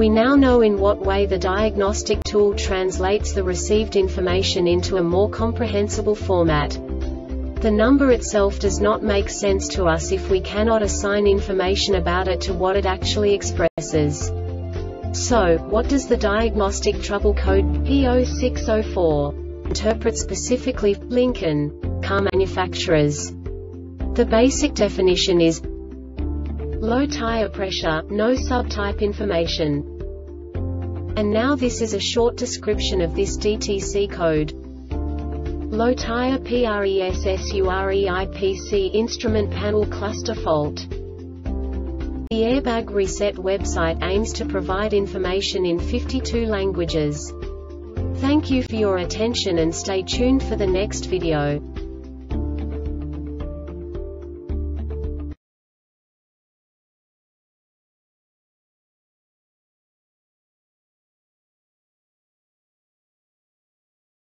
We now know in what way the diagnostic tool translates the received information into a more comprehensible format. The number itself does not make sense to us if we cannot assign information about it to what it actually expresses. So, what does the diagnostic trouble code P0604 interpret specifically for Lincoln car manufacturers? The basic definition is low tire pressure, no subtype information. And now this is a short description of this DTC code. Low tire PRESSUREIPC instrument panel cluster fault. The Airbag Reset website aims to provide information in 52 languages. Thank you for your attention and stay tuned for the next video.